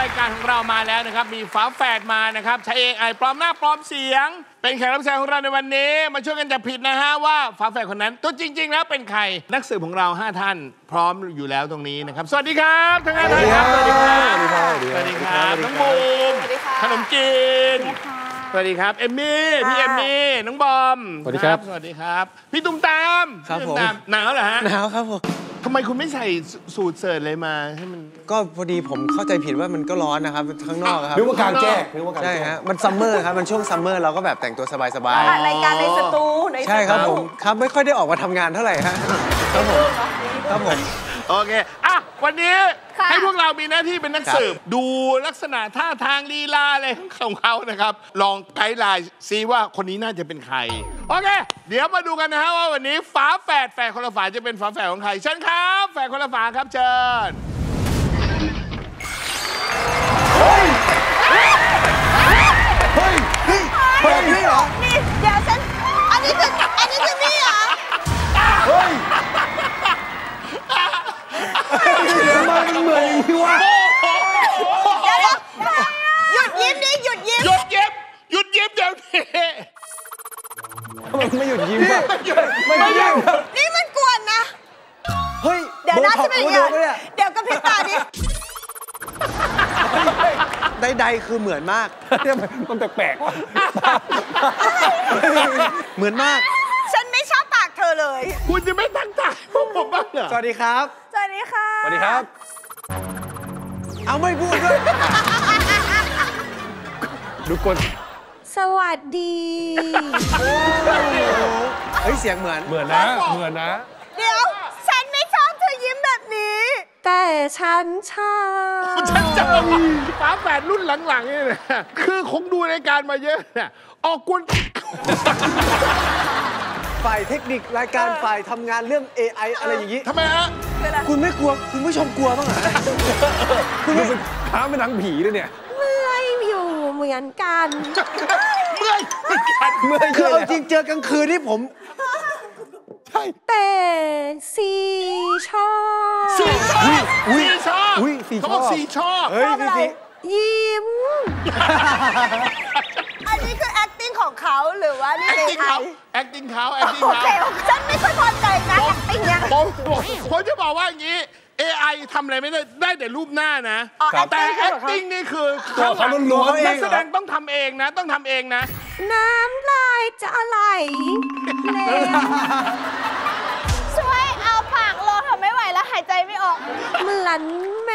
รายการของเรามาแล้วนะครับมีฝาแฝดมานะครับชายเอกไอปลอมหน้าปลอมเสียงเป็นแขกรับเชิญของเราในวันนี้มาช่วยกันจับผิดนะฮะว่าฝาแฝดคนนั้นตัวจริงๆแล้วเป็นใครนักสืบของเรา5ท่านพร้อมอยู่แล้วตรงนี้นะครับสวัสดีครับทั้ง5ท่านครับสวัสดีครับสวัสดีครับน้องบูมขนมจีนสวัสดีครับเอมมี่พี่เอมมี่น้องบอมสวัสดีครับสวัสดีครับพี่ตุ้มตามครับผมหนาวเหรอฮะหนาวครับผมทำไมคุณไม่ใส่สูทเสื้อเลยมาให้มันก็พอดีผมเข้าใจผิดว่ามันก็ร้อนนะครับข้างนอกครับนึกว่ากลางแจ้งใช่ฮะมันซัมเมอร์ครับมันช่วงซัมเมอร์เราก็แบบแต่งตัวสบายๆรายการในสตูใช่ครับผมครับไม่ค่อยได้ออกมาทำงานเท่าไหร่ฮะครับผมครับผมโอเคอ่ะวันนี้ให้พวกเรามีหน้าที่เป็นนักสืบดูลักษณะท่าทางลีลาอะไรของเขานะครับลองไกด์ไลน์ซิว่าคนนี้น่าจะเป็นใครโอเคเดี๋ยวมาดูกันนะฮะว่าวันนี้ฝาแฝดคนละฝาจะเป็นฝาแฝดของใครเชิญครับแฝดคนละฝาครับเชิญเฮ้ยนี่เหรอนี่เดี๋ยวฉันอันนี้คือนี่เหรอเฮ้ยมันเหมือนที่ว่าหยุดยิ้มดิหยุดยิ้มเดี๋ยวนี้มันไม่หยุดยิ้มป่ะไม่หยุดนี่มันกวนนะเฮ้ยเดี๋ยวนะจะเป็นยังไงเดี๋ยวก็พิจารณาดิใดๆคือเหมือนมากเนี่ยมันแปลกๆเหมือนมากฉันไม่ชอบปากเธอเลยคุณจะไม่ตั้งใจพวกผมบ้างเหรอสวัสดีครับสวัสดีครับเอาไม่พูดด้วยดูคนสวัสดีเฮ้ยเสียงเหมือนนะเดี๋ยวฉันไม่ชอบเธอยิ้มแบบนี้แต่ฉันชอบฝาแฝดรุ่นหลังๆนี่นะคือคงดูรายการมาเยอะนะออกกวนฝ่ายเทคนิครายการฝ่ายทำงานเรื่อง AI อะไรอย่างนี้ทำไมฮะคุณไม่กลัวคุณผู้ชมกลัวบ้างเหรอคุณเป็นท้าเป็นหนังผีเลยเนี่ยเมื่อยอยู่เหมือนกันเมื่อยคือเอาจริงเจอกลางคืนที่ผมใช่แต่สี่ชอบเฮ้ยยิ้มอันนี้คือ acting ของเขาหรือว่านี่ acting เขาฉันไม่ค่อยพอใจนะ acting เนี่ยผมจะบอกว่าอย่างนี้ AI ทำอะไรไม่ได้แต่รูปหน้านะแต่ acting นี่คือเขาล้วนนักแสดงต้องทำเองนะน้ำลายจะไหลช่วยเอาปากลงทำไม่ไหวแล้วหายใจไม่ออกเหมือนไหม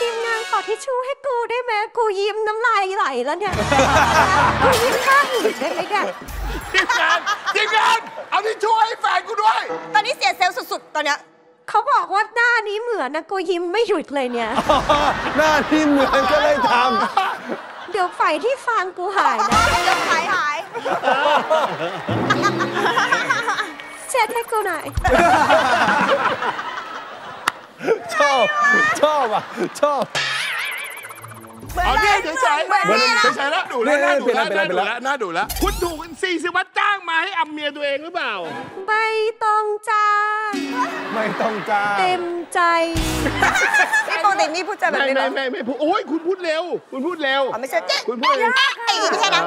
ทีมงานขอทิชชู่ให้กูได้ไหมกูยิ้มน้ำลายไหลแล้วเนี่ยกูยิ้มข้างหินได้ไหมเนี่ยทีมงานเอาทิชชู่ให้แฟนกูด้วยตอนนี้เสียเซลล์สุดๆตอนเนี้ยเขาบอกว่าหน้านี้เหมือนนะกูยิ้มไม่หยุดเลยเนี่ยหน้าที่เหมือนก็เลยทำเดี๋ยวไฟที่ฟางกูหายนะหายเช็ดให้กูหน่อยชอบเอาเนี่ยใช้แล้วดูแล้วน่าดูแล้วคุณถูก40วัตจ้างมาให้อำเมียตัวเองหรือเปล่าไม่ต้องจ้างเต็มใจไม่ปกตินี่พูดใจแบบนี้ไม่พูดโอ้ยคุณพูดเร็วไม่ใช่คุณพูดเร็วไม่ใช่นะ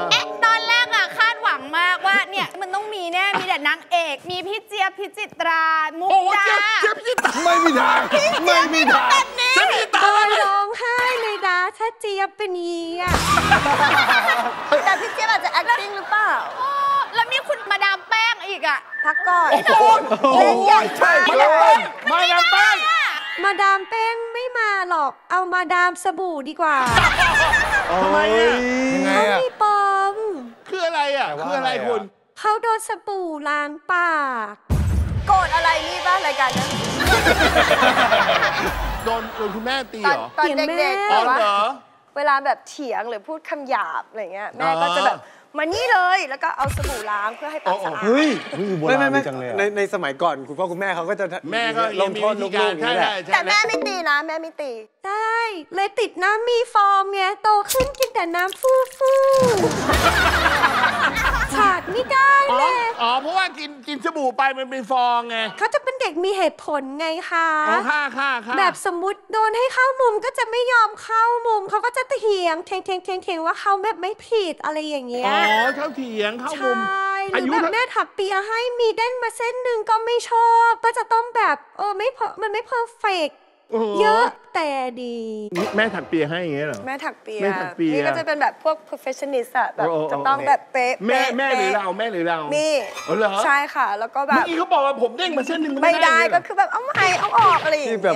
ตอนแรกอะคาดหวังมากว่าเนี่ยมันต้องมีแน่มีแต่นางเอกมีพี่เจี๊ยบพิจิตรามุกดาไม่มีทางร้องไห้เลยนะถ้าเจี๊ยบเป็นนี้อ่ะแต่พี่เจี๊ยบอาจจะ acting หรือเปล่าแล้วมีคุณมาดามแป้งอีกอ่ะพักก่อนโอ้ยใช่เลยมาดามแป้งไม่มาหรอกเอามาดามสบู่ดีกว่าทำไมอ่ะเขามีปมคืออะไรอ่ะคุณเขาโดนสบู่ล้างปากโกรธอะไรนี่บ้างรายการนี้โดนคุณแม่ตีเหรอตอนเด็กๆเวลาแบบเถียงหรือพูดคำหยาบอะไรเงี้ยแม่ก็จะแบบมานี่เลยแล้วก็เอาสบู่ล้างเพื่อให้ปากสะอาดไม่จังเลยในสมัยก่อนคุณพ่อคุณแม่เขาก็จะแม่ก็ลงโทษลูกนี่แหละแต่แม่ไม่ตีนะแม่ไม่ตีใช่เลยติดน้ำมีฟองไงโตขึ้นกินแต่น้ำฟู ขาดไม่ได้เลยอ๋อเพราะว่ากินสบู่ไปมันเป็นฟองไงเขาจะเป็นเด็กมีเหตุผลไงคะค่ะแบบสมมุติโดนให้เข้ามุมก็จะไม่ยอมเข้ามุมเขาก็จะเถียงเถียงว่าเขาแบบไม่ผิดอะไรอย่างเงี้ยอ๋อเขาเถียงเข้ามุมหรือแบบแม่ถักเปียให้มีเด้งมาเส้นหนึ่งก็ไม่ชอบก็จะต้องแบบไม่พอมันไม่เพอร์เฟกต์เยอะแต่ดีแม่ถักเปียให้อย่างเงี้ยเหรอแม่ถักเปียนี่ก็จะเป็นแบบพวก perfectionist อะแบบจะต้องแบบเป๊ะแม่หรือเรานี่ใช่ค่ะแล้วก็แบบเมื่อกี้เขาบอกว่าผมเด้งมาเส้นหนึ่งไม่ได้ก็คือแบบเอาไม่เอาออกอะไรอย่างเงี้ยแบบ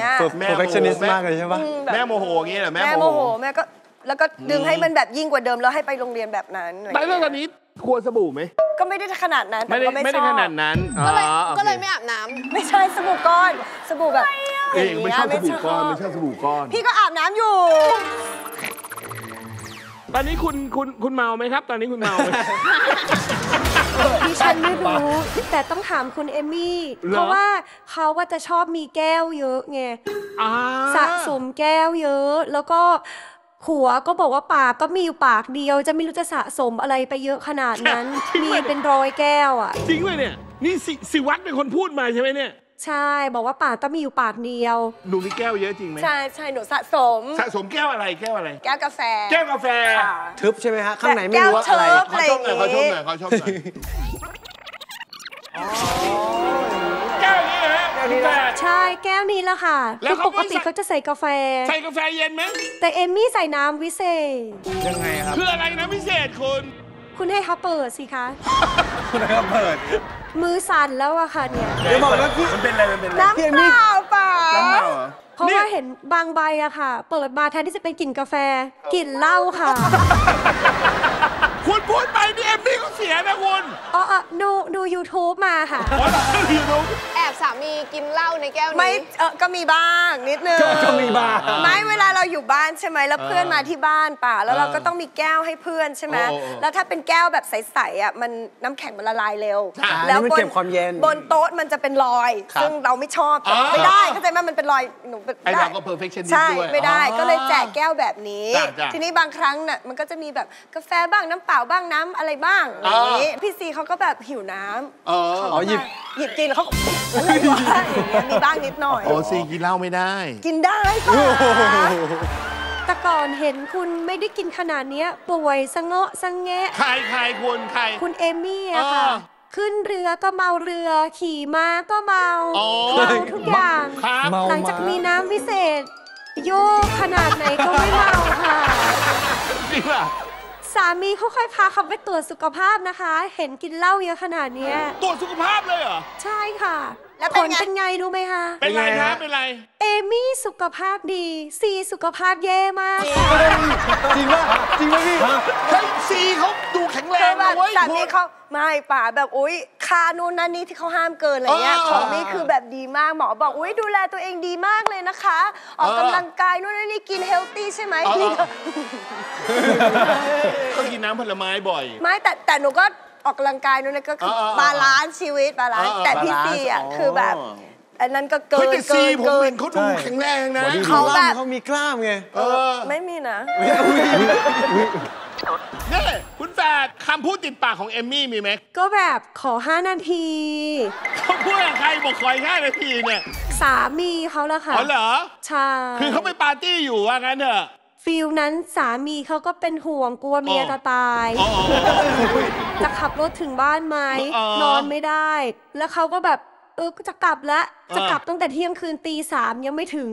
perfectionist มากเลยใช่ปะแม่โมโหอย่างเงี้ยเหรอแม่โมโหแม่ก็แล้วก็ดึงให้มันแบบยิ่งกว่าเดิมแล้วให้ไปโรงเรียนแบบนั้นแต่ตอนนี้กลัวสบู่ไหมก็ไม่ได้ขนาดนั้นแต่ก็ไม่ได้ขนาดนั้นก็เลยไม่อาบน้ำไม่ใช่สบู่ก้อนสบู่แบบไม่ชอบสบู่ก้อนพี่ก็อาบน้ำอยู่ตอนนี้คุณเมาไหมครับตอนนี้คุณเมาไหมดิฉันไม่รู้แต่ต้องถามคุณเอมี่เพราะว่าเขาว่าจะชอบมีแก้วเยอะไงสะสมแก้วเยอะแล้วก็หัวก็บอกว่าปากก็มีอยู่ปากเดียวจะไม่รู้จะสะสมอะไรไปเยอะขนาดนั้นมีเป็นร้อยแก้วอ่ะจริงเลยเนี่ยนี่สิวัตรเป็นคนพูดมาใช่ไหมเนี่ยใช่บอกว่าปากก็มีอยู่ปากเดียวหนูมีแก้วเยอะจริงไหมใช่ใช่หนูสะสมแก้วอะไรแก้วกาแฟทึบใช่ไหมฮะข้างไหนไม่รู้อะไรเขาชอบเลยแก้วนี้นะใช่แก้วนี้ละค่ะคือปกติเขาจะใส่กาแฟเย็นไหมแต่เอมี่ใส่น้ำวิเศษยังไงครับคืออะไรน้ำวิเศษคุณให้เขาเปิดสิคะคุณให้เขาเปิดมือสั่นแล้วอะค่ะเนี่ยเดี๋ยวบอกว่าพี่มันเป็นอะไรน้ำเปล่าเพราะว่าเห็นบางใบอะค่ะเปิดมาแทนที่จะเป็นกลิ่นกาแฟกลิ่นเหล้าค่ะคุณพูดไปนี่เอมี่ก็เสียนะคุณดู YouTube มาค่ะแอบสามีกินเหล้าในแก้วนี้ไม่ก็มีบ้างนิดนึงก็มีบ้างไม่เวลาเราอยู่บ้านใช่ไหมแล้วเพื่อนมาที่บ้านป่ะแล้วเราก็ต้องมีแก้วให้เพื่อนใช่ไหมแล้วถ้าเป็นแก้วแบบใสๆอ่ะมันน้ำแข็งมันละลายเร็วแล้วมันเก็บความเย็นบนโต๊ะมันจะเป็นรอยซึ่งเราไม่ชอบไม่ได้เข้าใจไหมมันเป็นรอยหนูไอ้เราก็ perfectionist ใช่ไม่ได้ก็เลยแจกแก้วแบบนี้ทีนี้บางครั้งน่ะมันก็จะมีแบบกาแฟบ้างน้ำเปล่าบ้างน้ำอะไรบ้างนี้พี่ซีเขาก็แบบหิวน้ำเขาหยิบกินเขาอะไรวะมีบ้างนิดหน่อยโอ้ซีกินเหล้าไม่ได้กินได้ป่ะแต่ก่อนเห็นคุณไม่ได้กินขนาดนี้ป่วยสะเงาะสะแงะคุณเอมี่อะค่ะขึ้นเรือก็เมาเรือขี่ม้าก็เมาทุกอย่างหลังจากมีน้ำวิเศษโยกขนาดไหนก็ไม่เมาค่ะจริงป่ะสามีเขาค่อยพาเขาไปตรวจสุขภาพนะคะเห็นกินเหล้าเยอะขนาดนี้ตรวจสุขภาพเลยเหรอใช่ค่ะผลเป็นไงรู้ไหมคะเป็นไงครับเป็นไรเอมี่สุขภาพดีซีสุขภาพแย่มากจริงป่ะพี่เฮ้ยซีเขาดูแข็งแรงนะเว้ยสามีเขาไม่ป่าแบบอุ้ยคานู่นนั่นนี่ที่เขาห้ามเกินอะไรเงี้ยของนี่คือแบบดีมากหมอบอกอุ้ยดูแลตัวเองดีมากเลยนะคะออกกำลังกายนู่นนั่นนี่กินเฮลตี้ใช่ไหมก็กินน้ำผลไม้บ่อยไม่แต่หนูก็ออกกำลังกายนู่นนั่นก็คือบาลานซ์ชีวิตบาลานซ์แต่พี่ซีอ่ะคือแบบอันนั้นก็เกินผมเห็นเขาดูแข็งแรงนะเขาแบบเขามีกล้ามไงไม่มีนะนี่คุณแฝดคำพูดติดปากของเอมมี่มีไหมก็แบบขอ5 นาทีเขาพูดอะไรใครบอกขอ5 นาทีเนี่ยสามีเขาละค่ะอ๋อเหรอใช่คือเขาไปปาร์ตี้อยู่ว่างั้นเถอะฟิลนั้นสามีเขาก็เป็นห่วงกลัวเมียจะตายจะขับรถถึงบ้านไหมนอนไม่ได้แล้วเขาก็แบบจะกลับแล้วจะกลับตั้งแต่เที่ยงคืนตี 3ยังไม่ถึง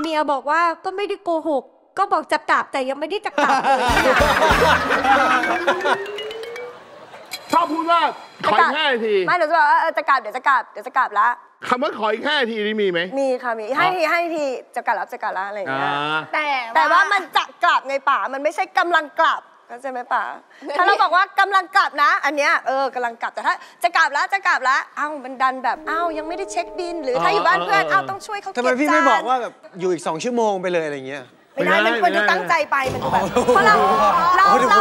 เมียบอกว่าก็ไม่ได้โกหกก็บอกจะกลับแต่ยังไม่ได้จะกลับชอบพูดว่าขออีก5 นาทีไม่หนูจะบอกว่าจะกลับเดี๋ยวจะกลับละคำว่าขออีก5 นาทีนี่มีไหมมีค่ะมีให้ทีจะกลับแล้วอะไรอย่างเงี้ยแต่ว่ามันจะกลับในป่ามันไม่ใช่กำลังกลับก็ใช่ไหมป่าถ้าเราบอกว่ากำลังกลับนะอันเนี้ยกำลังกลับแต่ถ้าจะกลับแล้วอ้าวมันดันแบบอ้าวยังไม่ได้เช็คบินหรือถ้าอยู่บ้านเพื่อนอ้าวต้องช่วยเขาเก็บจานทำไมพี่ไม่บอกว่าแบบอยู่อีก2 ชั่วโมงไปเลยอะไรอย่างเงี้ยไม่ได้มันดูตั้งใจไปมันดูแบบเพราะเร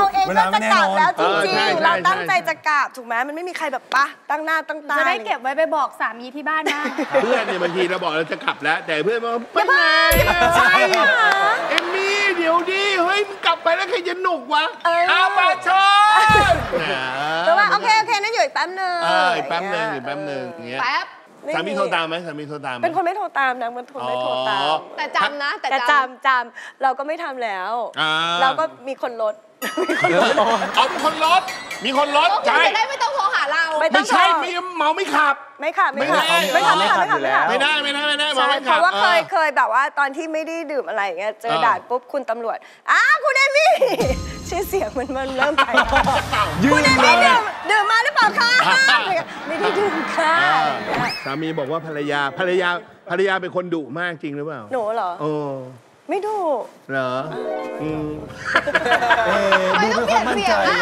าเองก็จะกลับแล้วจริงๆเราตั้งใจจะกลับถูกไหมมันไม่มีใครแบบปะตั้งหน้าตั้งตาจะได้เก็บไว้ไปบอกสามีที่บ้านนะเพื่อนเนี่ยบางทีเราบอกเราจะกลับแล้วแต่เพื่อนบอกไม่ไปใช่เอ็มมี่เดี๋ยวดิเฮ้ยกลับไปแล้วใครจะหนุกวะเอามาชนแต่ว่าเอา อีกแป๊บหนึ่งอีกแป๊บหนึ่งอีกแป๊บหนึ่งอย่างเงี้ยสามีโทรตามไหมสามีโทรตามเป็นคนไม่โทรตามนะมันไม่โทรตามแต่จำนะแต่จำเราก็ไม่ทำแล้วเราก็มีคนลดเอามีคนลดมีคนลดใช่จะได้ไม่ต้องโทรหาเราไม่ใช่ไม่เมาไม่ขับไม่ขับไม่ขับไม่ขับไม่ขับไม่ขับไม่ได้ไม่ได้ไม่ได้เพราะว่าเคยแบบว่าตอนที่ไม่ได้ดื่มอะไรเงี้ยเจอด่านปุ๊บคุณตำรวจคุณเอมี่ชื่อเสียงมันเริ่มไปคุณเอมี่ดื่มมาหรือเปล่าคะไม่ได้ดื่มค่ะสามีบอกว่าภรรยาเป็นคนดุมากจริงหรือเปล่าหนูเหรอไม่ดูเหรอไม่ต้องเปลี่ยนเสียงนะ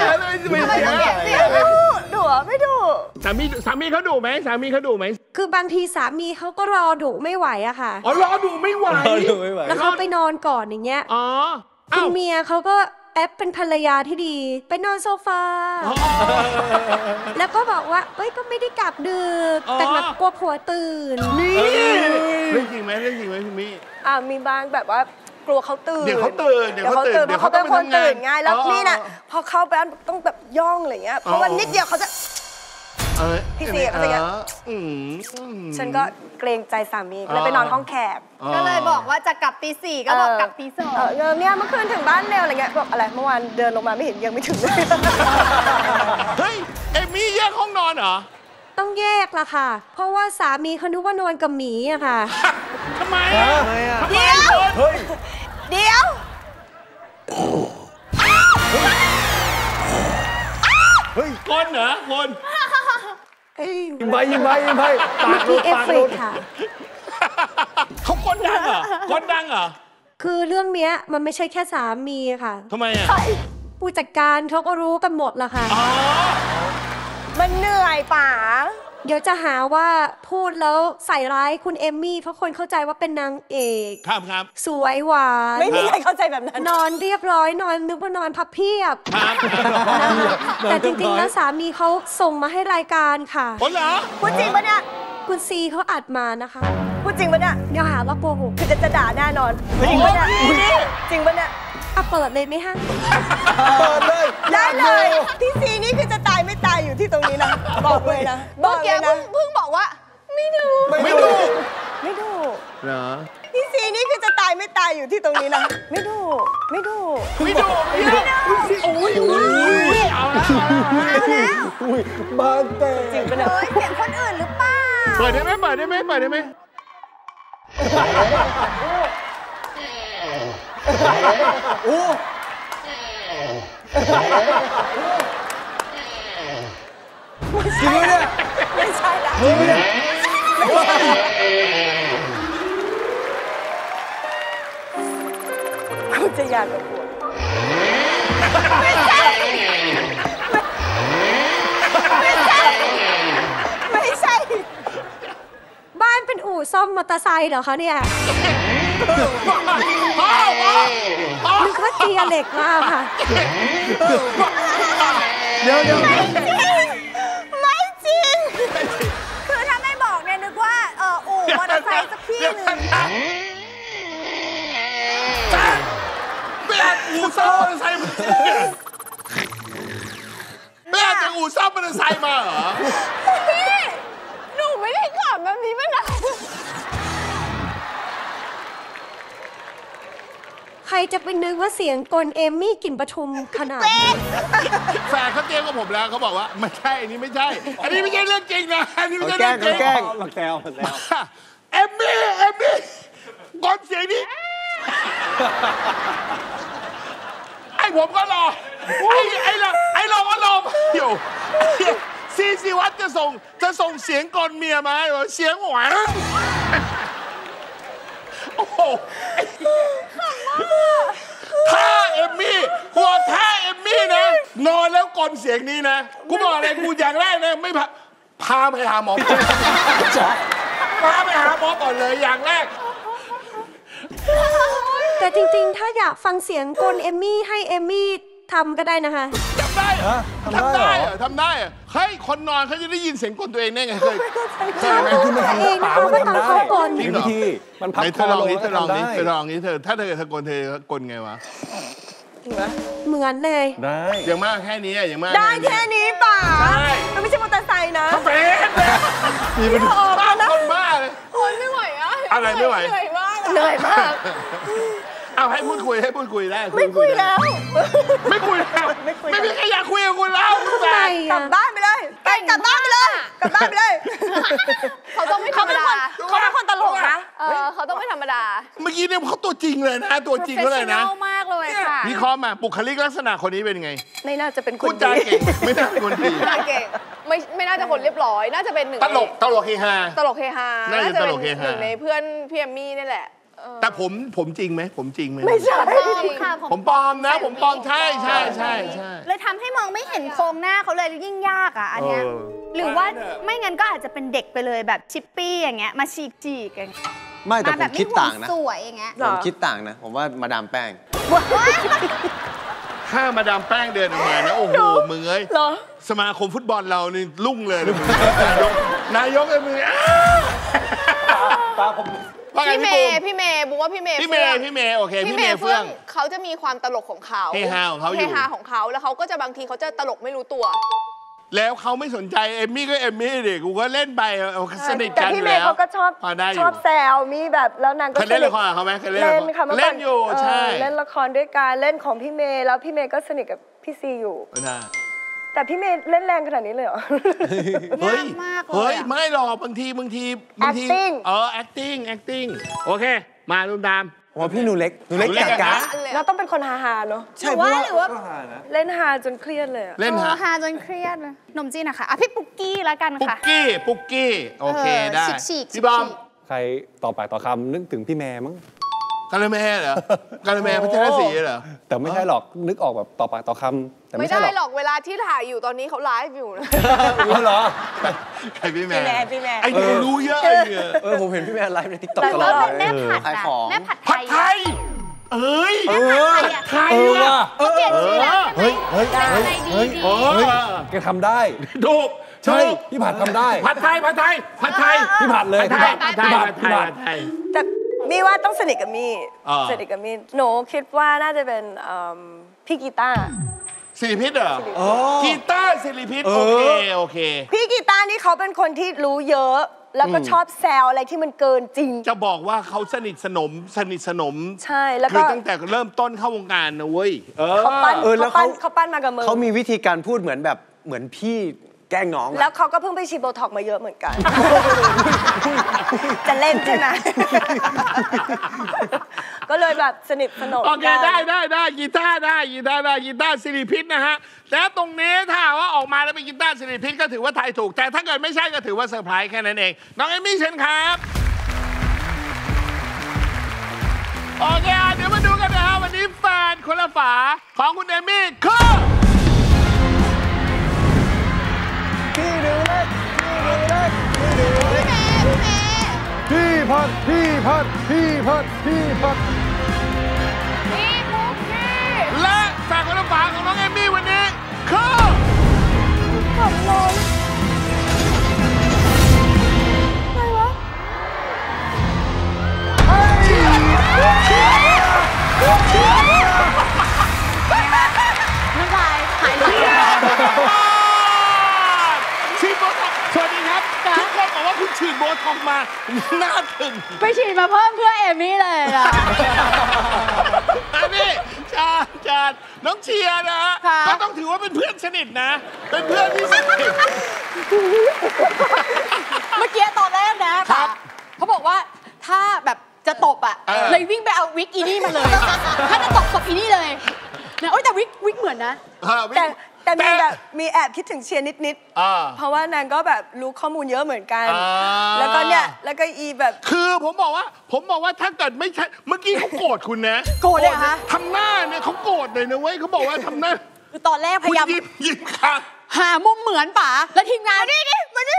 ไม่ต้องเปลี่ยนเสียงดูเหรอไม่ดูสามีเขาดูไหมสามีเขาดูไหมคือบางทีสามีเขาก็รอดูไม่ไหวอะค่ะอ๋อรอดูไม่ไหวแล้วเขาไปนอนก่อนอย่างเงี้ยอ๋อคุณเมียเขาก็แอปเป็นภรรยาที่ดีไปนอนโซฟาแล้วก็บอกว่าเอ้ยก็ไม่ได้กลับดึกแต่แบบกลัวผัวตื่นนี่เรื่องจริงไหมเรื่องจริงไหมพี่มี่มีบางแบบว่ากลัวเขาตื่นเดี๋ยวเขาตื่นเขาเป็นคนตื่นง่ายแล้วนี่นะพอเข้าไปต้องแบบย่องอะไรเงี้ยเพราะว่านิดเดียวเขาจะพี่เสียอะไรเงี้ยฉันก็เกรงใจสามีเลยไปนอนห้องแคบก็เลยบอกว่าจะกลับตีสี่ก็บอกกลับตีสองเนี่ยเมื่อคืนถึงบ้านเร็วอะไรเงี้ยบอกอะไรเมื่อวานเดินลงมาไม่เห็นยังไม่ถึงเลยเฮ้ยเอมี่แยกห้องนอนเหรอต้องแยกละค่ะเพราะว่าสามีเขาคิดว่านอนกับหมีอะค่ะทำไมเดี๋ยวเดี๋ยวเฮ้ยคนเหรอคนยิงไปมันมีเอฟเฟกต์ค่ะเขาคนดังเหรอคนดังเหรอคือเรื่องเนี้ยมันไม่ใช่แค่สามีค่ะทำไมอ่ะผู้จัดการเขาก็รู้กันหมดละค่ะมันเหนื่อยป๋าเดี๋ยวจะหาว่าพูดแล้วใส่ร้ายคุณเอมมี่เพราะคนเข้าใจว่าเป็นนางเอกครับสวยหวานไม่มีใครเข้าใจแบบนั้นนอนเรียบร้อยนอนนึกว่านอนพับเพียบแต่จริงๆแล้วสามีเขาส่งมาให้รายการค่ะคนเหรอคุณจริงปะเนี่ยคุณซีเขาอัดมานะคะคุณจริงปะเนี่ยเดี๋ยวหาว่าโกหกคือจะด่าแน่นอนจริงปะเนี่ยจริงปะเนี่ยเปิดเลยไหมฮะเปิดเลยได้เลยที่ซีนี่คือจะตายไม่ตายอยู่ที่ตรงนี้นะบอกเลยนะบอกแกเพิ่งบอกว่าไม่ดูเหรอที่ซีนี่คือจะตายไม่ตายอยู่ที่ตรงนี้นะไม่ดูโอ้ยเอาแล้วบางแต่จริงปะเนี่ยเสียงคนอื่นหรือเปล่าเปิดได้ไหมไม่ใช่คุณจะอยากกับผัวไม่ใช่บ้านเป็นอู่ซ่อมมอเตอร์ไซค์เหรอคะเนี่ยนึกว่าเตียเหล็กมาค่ะเดี๋ยวไม่จริงคือถ้าไม่บอกเนี่ยนึกว่าอู่มอเตอร์ไซค์สักที่หนึ่งแบบอู่ซ่อมมอเตอร์ไซค์แบบจากอู่ซ่อมมอเตอร์ไซค์มาเหรอพี่หนูไม่ได้ขับแบบนี้มานะใครจะไปนึกว่าเสียงกลเอมมี่กลิ่นปทุมขนาดนี้แฝดเขาเตรียมกับผมแล้วเขาบอกว่าไม่ใช่อันนี้ไม่ใช่เรื่องจริงนะอันนี้ไม่ใช่เรื่องจริงมาแซวเอมมี่กลเสียงนี้ไอผมก็รอไอเราก็รออยู่ซีวัดจะส่งเสียงกลเมียมาเสียงหวานโอ้โหถ้าเอมมี่หัวถ้าเอมมี่นะนอนแล้วกลอนเสียงนี้นะกูบอกเลยกูอย่างแรกนะไม่พาไปหาหมอพาไปหาหมอก่อนเลยอย่างแรกแต่จริงๆถ้าอยากฟังเสียงกลอนเอมมี่ให้เอมมี่ทำก็ได้นะคะทำได้เฮ้ยคนนอนเขาจะได้ยินเสียงกลตัวเองได้ไงเคยตัวเองนะคะว่าตอนเขากลอนมีวิธีมันพับคอลงนี้เธอลองนี้ถ้าเธอกลไงวะ เหมือนเลยได้อย่างมากแค่นี้อย่างมากได้แค่นี้ป่ะมันไม่ใช่มอเตอร์ไซค์นะเฟสมีมันบ้านะบ้าเลยโอนไม่ไหวอ่ะอะไรไม่ไหวเหนื่อยมากเหนื่อยมากเอาให้พูดคุยให้พูดคุยได้ไม่คุยแล้วไม่คุยแล้วไม่มีใครอยากคุยกับคุณแล้วกลับบ้านไปเลยไปกลับบ้านไปเลยกลับบ้านไปเลยเขาต้องไม่ธรรมดาเขาเป็นคนตลกนะเขาต้องไม่ธรรมดาเมื่อกี้เนี่ยเขาตัวจริงเลยนะตัวจริงก็เลยนะมากเลยค่ะวิเคราะห์มาบุคลิกลักษณะคนนี้เป็นไงไม่น่าจะเป็นคนใจเก่งไม่น่าเป็นคนดีเก่งไม่น่าจะคนเรียบร้อยน่าจะเป็นหนึ่งตลกเฮฮาตลกเฮฮาน่าจะเป็นหนึ่งในเพื่อนพี่เอมมี่นี่แหละแต่ผมจริงไหมผมจริงไหมไม่ใช่ผมปลอมนะผมปลอมใช่เลยทำให้มองไม่เห็นโครงหน้าเขาเลยยิ่งยากอ่ะอันเนี้ยหรือว่าไม่งั้นก็อาจจะเป็นเด็กไปเลยแบบชิปปี้อย่างเงี้ยมาฉีกกันไม่แต่ผมคิดต่างนะผมคิดต่างนะผมว่ามาดามแป้งถ้ามาดามแป้งเดินออกมานะโอ้โหมึงเอ้ยสมาคมฟุตบอลเรานี่ลุ่งเลยนายกเอ้ยมึงตาผมพี่เมย์บอกว่าพี่เมย์โอเคพี่เมย์เฟื่องเขาจะมีความตลกของเขาเฮฮาของเขาแล้วเขาก็จะบางทีเขาจะตลกไม่รู้ตัวแล้วเขาไม่สนใจเอมมี่ก็เอมมี่เด็กกูก็เล่นไปสนิทกันแล้วแต่พี่เมย์เขาก็ชอบแซวมีแบบแล้วนางก็เล่นละครเขาไหมเล่นค่ะเล่นอยู่ใช่เล่นละครด้วยกันเล่นของพี่เมย์แล้วพี่เมย์ก็สนิทกับพี่ซีอยู่แต่พี่เมย์เล่นแรงขนาดนี้เลยเหรอเฮ้ยมากเลยเฮ้ยไม่หรอกบางที acting โอเคมาดูตามโอ้พี่หนูเล็กกะเราต้องเป็นคนฮาๆเนาะใช่ว่าหรือว่าเล่นฮาจนเครียดเลยเล่นฮาจนเครียดนมจีนนะคะอ่ะพี่ปุ๊กกี้แล้วกันค่ะปุ๊กกี้โอเคได้พี่บอมใครต่อปากต่อคำนึกถึงพี่แม่มั้งกาลแม่เหรอกาลแม่พัชรศรีเหรอแต่ไม่ใช่หรอกนึกออกแบบต่อปากต่อคำแต่ไม่ได้หรอกเวลาที่ถ่ายอยู่ตอนนี้เขาไลฟ์อยู่นะเหรอใครพี่แม่ไอ้ดูรู้เยอะเลยผมเห็นพี่แม่ไลฟ์ใน TikTok ตลอดเลยแม่ผัดไทยเอ้ยไทยว่ะเขาเปลี่ยนชื่อแล้วเฮ้ยแกทำได้ถูกใช่พี่ผัดทำได้ผัดไทยพี่ผัดเลยผัดไทยแต่มี่ว่าต้องสนิทกับมี่หนูคิดว่าน่าจะเป็นพี่กีตาร์ศิริพิษเหรอกีตาร์ศิริพิษโอเคพี่กีตาร์นี่เขาเป็นคนที่รู้เยอะแล้วก็ชอบแซวอะไรที่มันเกินจริงจะบอกว่าเขาสนิทสนมใช่แล้วก็ตั้งแต่เริ่มต้นเข้าวงการนะเว้ยเขาปั้นมากับมือเขามีวิธีการพูดเหมือนพี่แกล้งน้องแล้วเขาก็เพิ่งไปฉีดโบท็อกมาเยอะเหมือนกันจะเล่นใช่ไหมก็เลยแบบสนิทสนมโอเคได้กีตาร์ศิริพิษนะฮะแล้วตรงนี้ถ้าว่าออกมาแล้วเป็นกีตาร์ศิริพิษก็ถือว่าทายถูกแต่ถ้าเกิดไม่ใช่ก็ถือว่าเซอร์ไพรส์แค่นั้นเองน้องเอมมี่เชิญครับโอเคเดี๋ยวมาดูกันนะฮะวันนี้แฟนคนละฝาของคุณเอมมี่คือพี่พัดพี่ปุ๊กกี้และแฟนคนละฝาของน้องเอมมี่วันนี้คือผมนนท์ใครวะเฮ้ยน้ำลายหายเลยสวัสดีครับทุกคนบอกว่าคุณฉีดโบท็อกมาน่าถึงไปฉีดมาเพิ่มเพื่อเอมมี่เลยนะอันนี้จานน้องเชียร์นะก็ต้องถือว่าเป็นเพื่อนสนิทนะเป็นเพื่อนที่สนิทเมื่อกี้ตอนแรกนะเขาบอกว่าถ้าแบบจะตบอ่ะเลยวิ่งไปเอาวิกอีนี่มาเลยถ้าจะตบอีนี่เลยนะโอ๊ยแต่วิกเหมือนนะแต่มีแบบมีแอบคิดถึงเชียร์นิดๆเพราะว่านางก็แบบรู้ข้อมูลเยอะเหมือนกันแล้วก็เนี่ยแล้วก็อีแบบคือผมบอกว่าถ้าเกิดไม่ใช่เมื่อกี้เขาโกรธคุณนะโกรธเลยคะทำหน้าเนี่ยเขาโกรธเลยนะเว้ยเขาบอกว่าทำหน้าคือตอนแรกพยายามยิ้มค่ะหามุมเหมือนป่ะแล้วทีมงานนี่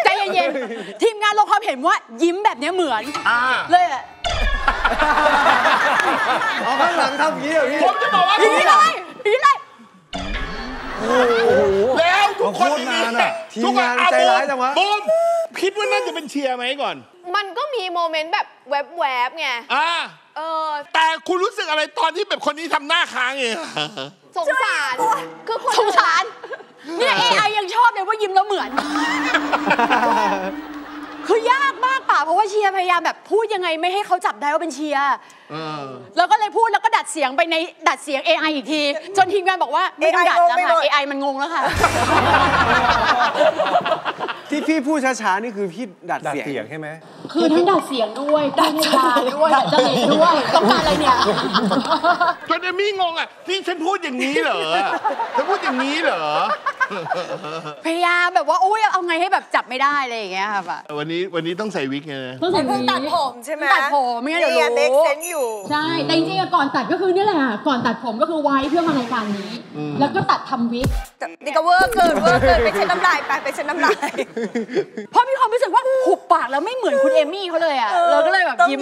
ใจเย็นๆทีมงานลงความเห็นว่ายิ้มแบบนี้เหมือนเลยอะเอาข้างหลังทำอย่างนี้ผมจะบอกว่าอย่างนี้เลยแล้ว โคตรนานอ่ะทีมงานใจร้ายจังวะบูมคิดว่าน่าจะเป็นเชียร์ไหมก่อนมันก็มีโมเมนต์แบบแวบๆไงแต่คุณรู้สึกอะไรตอนที่แบบคนนี้ทำหน้าค้างไงสงสารคือคนสงสารเนี่ยเอไอยังชอบเลยว่ายิ้มแล้วเหมือนคือยากมากป่ะเพราะว่าเชียร์พยายามแบบพูดยังไงไม่ให้เขาจับได้ว่าเป็นเชียร์แล้วก็เลยพูดแล้วก็ดัดเสียงไปในดัดเสียง AI อีกทีจนทีมงานบอกว่าไม่ต้องดัดแล้วค่ะ AI มันงงแล้วค่ะที่พี่พูดช้าๆนี่คือพี่ดัดเสียงใช่ไหมคือทั้งดัดเสียงด้วยดัดจาด้วยดัดจริตด้วยต้องการอะไรเนี่ยจนเอมี่งงอ่ะที่ฉันพูดอย่างนี้เหรอฉันพูดอย่างนี้เหรอพยายามแบบว่าโอ้ยเอาไงให้แบบจับไม่ได้อะไรอย่างเงี้ยค่ะแบบวันนี้ต้องใส่วิกไงต้องใส่วิกตัดผมใช่ไหมตัดผมไม่งั้นเดี๋ยวรู้ใช่แต่จริงๆก่อนตัดก็คือนี่แหละก่อนตัดผมก็คือไว้เพื่อมารายการนี้แล้วก็ตัดทำวิกนี่ก็เวอร์เกินไปเช็ดน้ำลายไปเช็ดน้ำลายเพราะมีความรู้สึกว่าหุบปากแล้วไม่เหมือนคุณเอมี่เขาเลยอ่ะเราก็เลยแบบยิ้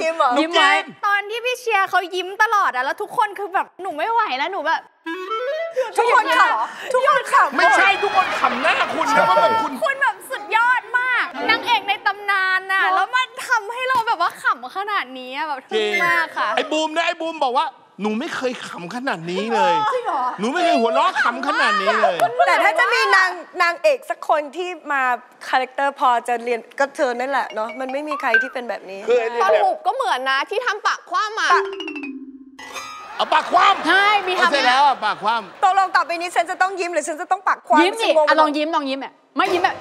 มไว้ตอนที่พี่เชียร์เขายิ้มตลอดอ่ะแล้วทุกคนคือแบบหนูไม่ไหวแล้วหนูแบบทุกคนขำไม่ใช่ทุกคนขำหน้าคุณนะว่าแบบคุณแบบสุดยอดมากนางเอกในตำนานน่ะแล้วมันทำให้เราแบบว่าขำขนาดนี้แบบทึ่งมากค่ะไอ้บูมบอกว่าหนูไม่เคยขำขนาดนี้เลยหนูไม่เคยหัวเราะขำขนาดนี้เลยแต่ถ้าจะมีนางเอกสักคนที่มาคาแรคเตอร์พอจะเรียนก็เธอนั่นแหละเนาะมันไม่มีใครที่เป็นแบบนี้ตอนหุบก็เหมือนนะที่ทำปากคว่ำมาเอาปากคว่ำใช่มีทำเสร็จแล้วปากคว่ำตกลงต่อไปนี้ฉันจะต้องยิ้มหรือฉันจะต้องปากคว่ำยิ้มดิลองยิ้มแบบไม่ยิ้มแบบ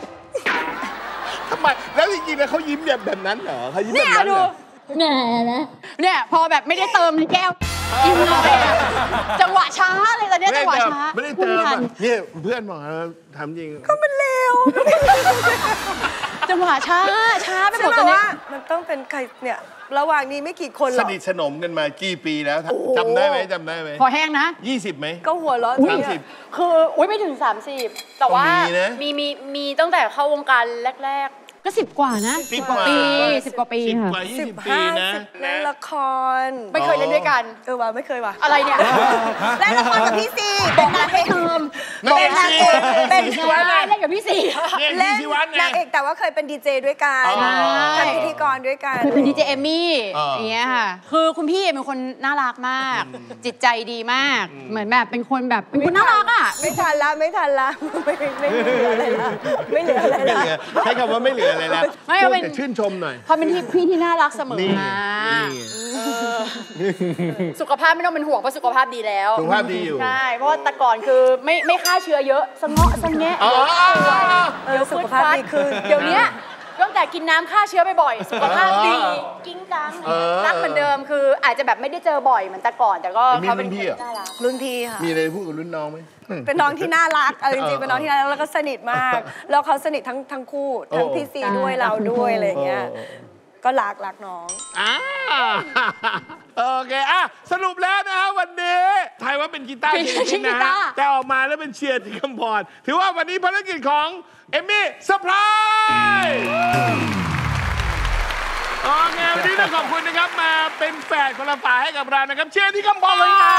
ทำไมแล้วจริงๆแล้วเขายิ้มแบบนั้นเหรอเขายิ้มแบบนั้นเหรอเนี่ยพอแบบไม่ได้เติมในแก้วยิ้มเลยจังหวะช้าเลยตอนนี้จังหวะช้าไม่ได้เติมนี่เพื่อนบอกทำจริงก็มันเร็วจังหวะช้าไปหมดตอนนี้มันต้องเป็นใครเนี่ยระหว่างนี้ไม่กี่คนหรอกสนิทสนมกันมากี่ปีแล้วจำได้ไหมพอแห้งนะ20ไหมก็หัวร้อน30คืออุ้ยไม่ถึง30แต่ว่ามีตั้งแต่เข้าวงการแรกๆก็10 กว่าปีค่ะ15 ปีนะเล่นละครไม่เคยเล่นด้วยกันว่ะไม่เคยว่ะอะไรเนี่ยเล่นละครกับพี่ซีเป็นนางเอกเป็นชีวะเล่นกับพี่ซีเล่นนางเอกแต่ว่าเคยเป็นดีเจด้วยกันเป็นพิธีกรด้วยกันเคยเป็นดีเจเอมี่อย่างเงี้ยค่ะคือคุณพี่เป็นคนน่ารักมากจิตใจดีมากเหมือนแบบเป็นคนแบบเป็นคนน่ารักอ่ะไม่ทันละไม่เหลืออะไรละใช้คำว่าไม่เหลืออะไรละไม่เอาเป็นชื่นชมหน่อยเขาเป็นพี่ที่น่ารักเสมอมาสุขภาพไม่ต้องเป็นห่วงเพราะสุขภาพดีแล้วสุขภาพดีอยู่ใช่เพราะแต่ก่อนคือไม่ฆ่าเชื้อเยอะสะเงาะสุขภาพดีขึ้นเดี๋ยวนี้ตั้งแต่กินน้ำฆ่าเชื้อบ่อยๆสุขภาพดีกิ้งกังรักเหมือนเดิมคืออาจจะแบบไม่ได้เจอบ่อยเหมือนแต่ก่อนแต่ก็เขาเป็นพี่น่ารักรุ่นพี่ค่ะมีอะไรพูดกับรุ่นน้องไหมเป็นน้องที่น่ารักจริงๆเป็นน้องที่น่ารักแล้วก็สนิทมากแล้วเขาสนิททั้งคู่ทั้งพี่ซีด้วยเราด้วยอะไรอย่างเงี้ยก็รักน้องโอเคสรุปแล้วนะฮะวันนี้ทายว่าเป็นกีตาร์จริงๆนะแต่ออกมาแล้วเป็นเชียร์ที่คำพรถือว่าวันนี้ภารกิจของเอมี่เซอร์ไพรส์โอเควันนี้ต้องขอบคุณนะครับมาเป็นแฝดคนละฝ่ายให้กับเรานะครับเชียร์ที่คำพรเลยค่ะ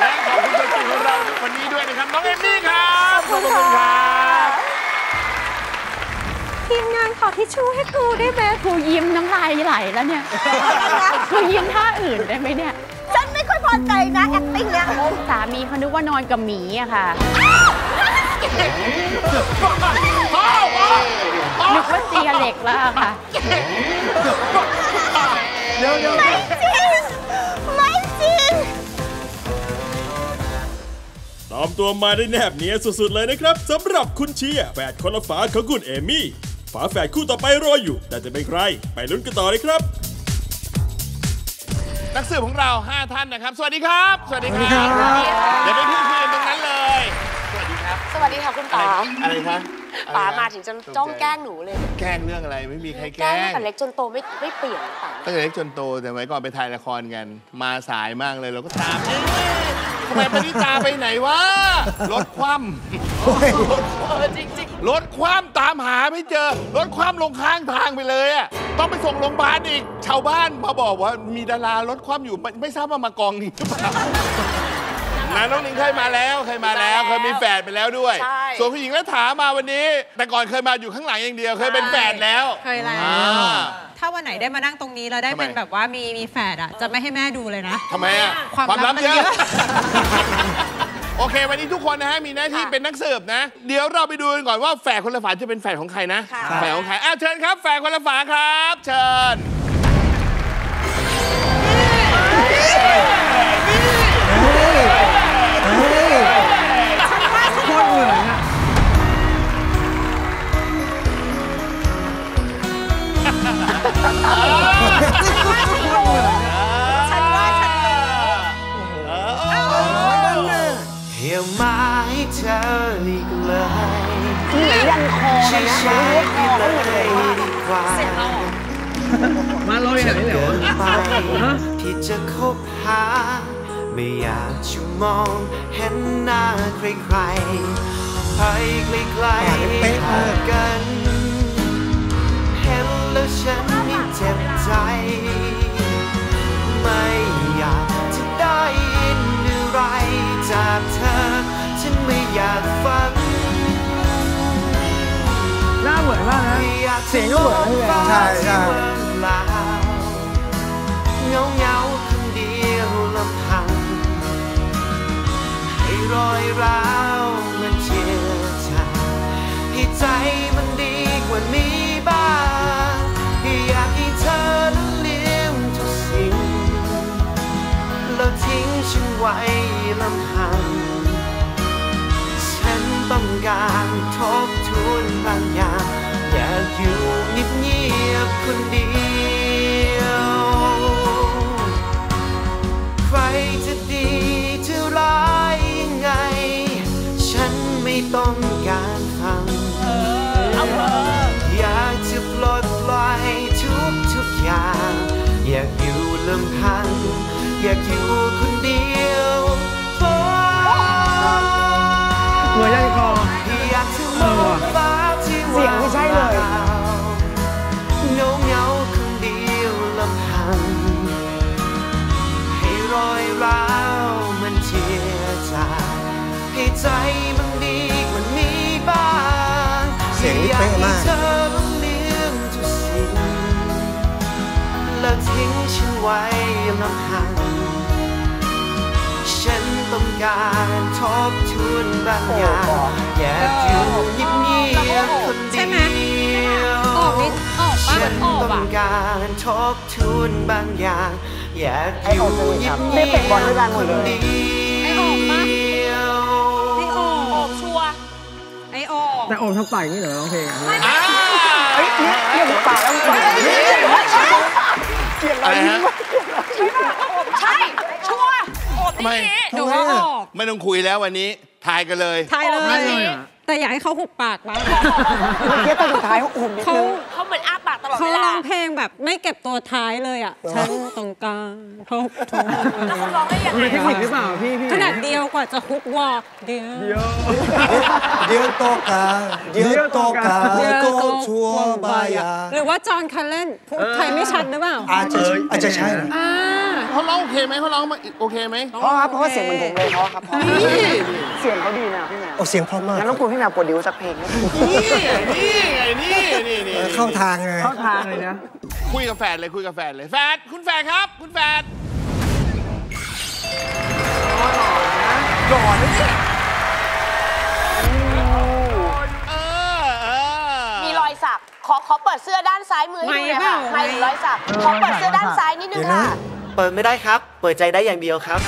และขอบคุณเจ้าของของเราวันนี้ด้วยนะครับน้องเอมี่ครับขอบคุณครับทีมงานขอทิชชู่ให้ครูได้ไหมครูยิ้มน้ำลายไหลแล้วเนี่ยครูยิ้มท่าอื่นได้ไหมเนี่ยฉันไม่ค่อยพอใจนะแอคติ้งเนี่ยสามีเขานึกว่านอนกับหมีอะค่ะนึกว่าเตียเหล็กแล้วค่ะไม่จริงไม่จริงตามตัวมาได้แนบเนียนสุดๆเลยนะครับสำหรับคุณเชียร์แฝดคนละฝาของคุณเอมี่ฝาแฝดคู่ต่อไปรออยู่แต่จะเป็นใครไปลุ้นกันต่อเลยครับนักสืบของเรา5ท่านนะครับสวัสดีครับสวัสดีครับเดี๋ยวไปพูดคุยกันตรงนั้นเลยสวัสดีครับสวัสดีค่ะคุณป๋าอะไรคะป๋ามาถึงจะจ้องแกล้งหนูเลยแกล้งเรื่องอะไรไม่มีใครแกล้งตั้งแต่เล็กจนโตไม่เปลี่ยนป๋าตั้งแต่เล็กจนโตแต่ไว้ก่อนไปถ่ายละครกันมาสายมากเลยเราก็ตามทำไมปณิตาไปไหนวะรถคว่ำจริงๆรถคว่ำตามหาไม่เจอรถคว่ำลงข้างทางไปเลยอ่ะต้องไปส่งโรงพยาบาลอีกชาวบ้านมาบอกว่ามีดารารถคว่ำอยู่ไม่ทราบว่ามากองนี่หรือเปล่า นะน้องนิงเคยมาแล้วเคยมีแฝดไปแล้วด้วยส่วนผู้หญิงและถามาวันนี้แต่ก่อนเคยมาอยู่ข้างหลังอย่างเดียวเคยเป็นแฝดแล้วเคยแล้วถ้าวันไหนได้มานั่งตรงนี้เราได้เป็นแบบว่ามีแฝดอ่ะจะไม่ให้แม่ดูเลยนะทำไมอ่ะความลับเยอะโอเควันนี้ทุกคนนะฮะมีหน้าที่เป็นนักสืบนะเดี๋ยวเราไปดูกันก่อนว่าแฝดคนละฝาจะเป็นแฝดของใครนะแฝดของใครเชิญครับแฝดคนละฝาครับเชิญมาลอยไหนเหรอที่จะคบหาไม่อยากจะมองเห็นหน้าใครๆไปไกลๆกันเห็นแล้วฉันมีเจ็บใจไม่อยากจะได้ยินอะไรจากเธอฉันไม่อยากฟังน่าเหมือนมากนะเสียงก็เหมือนกันใช่ใช่เงาเงาคนเดียวลำพังให้รอยร้าวมันเชื่อใจให้ใจมันดีกว่านี้บ้างอยากให้เธอนั้นเลี้ยงทุกสิ่งแล้วทิ้งฉันไว้ลำพังฉันต้องการทบทวนบางอย่างอยากอยู่เงียบๆคนเดียวใครจะดีจะร้ายยังไงฉันไม่ต้องการฟังอยากจะปลดปล่อยทุกอย่างอยากอยู่ลำพังอยากอยู่คนเดียวเหมือนยังคออยากจะมองฟ้าที่ว่างเสียงไม่ใช่เลยเงาๆคนเดียวลำพังให้รอยร้าวมันเจียจาให้ใจมันดีกว่านี้บ้างเสียงเป๊ะมากเธอมันเลี้ยงทุกสิ่งและทิ้งฉันไว้ลำพังฉันต้องการทบทวนบางอย่างอยากอยู่เงียบๆคนเดียวฉันต้องการทบทวนบางอย่างอยากอยู่เงียบๆคนเดียวไอโอบชัวไอโอบแต่โอบทำปากนี่เหรอร้องเพลงไอ้เนี่ยหัวปากแล้วปากเกลียดอะไรยิ้มใช่ชัวไม่ต้องคุยแล้ววันนี้ทายกันเลยทายเลยแต่อยากให้เขาหุบปากนะเมื่อกี้ตอนสุดท้ายเขาหุบนิดนึงเขาเหมือนอ้าปากตลอดเวลาเขาร้องเพลงแบบไม่เก็บตัวท้ายเลยอ่ะฉันตรงกลางเขาถูกแล้วเขาร้องได้ยังไงเทคนิคหรือเปล่าพี่ขนาดเดียวกว่าจะฮุกวอล์กเดียวโตกาเดียวโตกาเดียวโตชัวบายาหรือว่าจอห์นคาร์เลนพูดไทยไม่ชัดหรือเปล่าอาจจะใช่เขาร้องโอเคไหมเขาร้องโอเคไหมเพราะครับเพราะเสียงมันผมเลยเพราะครับเสียงเขาดีนะพี่แมวเสียงเพราะมากแล้วคุณพี่แมวกดดิวสักเพลงนี่เข้าทางเลยนะคุยกับแฟนเลยแฟนคุณแฟนครับคุณแฟนก่อนนะมีรอยสักขอเปิดเสื้อด้านซ้ายมือให้ดูนะคะใครมีรอยสักขอเปิดเสื้อด้านซ้ายนิดนึงค่ะเปิดไม่ได้ครับเปิดใจได้อย่างเดียวครับ